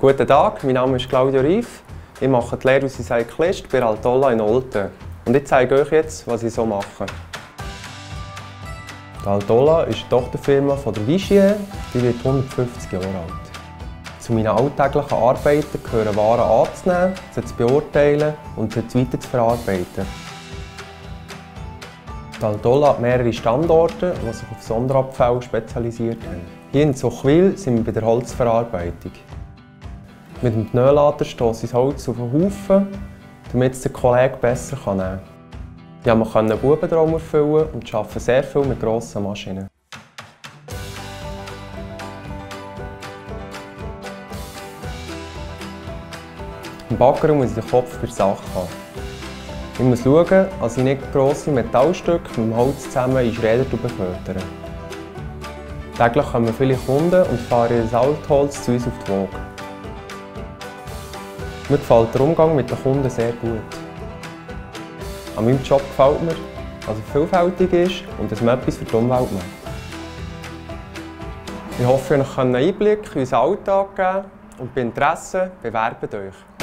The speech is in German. Guten Tag, mein Name ist Claudio Reif. Ich mache die Lehre als Recyclist bei Altola in Olten. Und ich zeige euch jetzt, was ich so mache. Die Altola ist die Tochterfirma von der Vigier. Die wird 150 Jahre alt. Zu meinen alltäglichen Arbeiten gehören Waren anzunehmen, sie zu beurteilen und sie weiter zu verarbeiten. Die Altola hat mehrere Standorte, die sich auf Sonderabfälle spezialisiert haben. Hier in Sochwil sind wir bei der Holzverarbeitung. Mit dem Pneulader stosse ich das Holz auf den Haufen, damit es der Kollege besser nehmen kann. Ja, man kann einen Bubentraum erfüllen und arbeiten sehr viel mit grossen Maschinen. Im Bagger muss ich den Kopf bei der Sache haben. Ich muss schauen, dass ich nicht grosse Metallstücke mit dem Holz zusammen in Schräder befördere. Täglich kommen viele Kunden und fahren ihr Altholz zu uns auf die Waage. Mir gefällt der Umgang mit den Kunden sehr gut. An meinem Job gefällt mir, dass er vielfältig ist und dass man etwas für die Umwelt macht. Ich hoffe, ich konnte euch einen Einblick in unseren Alltag geben und bei Interesse bewerbt euch.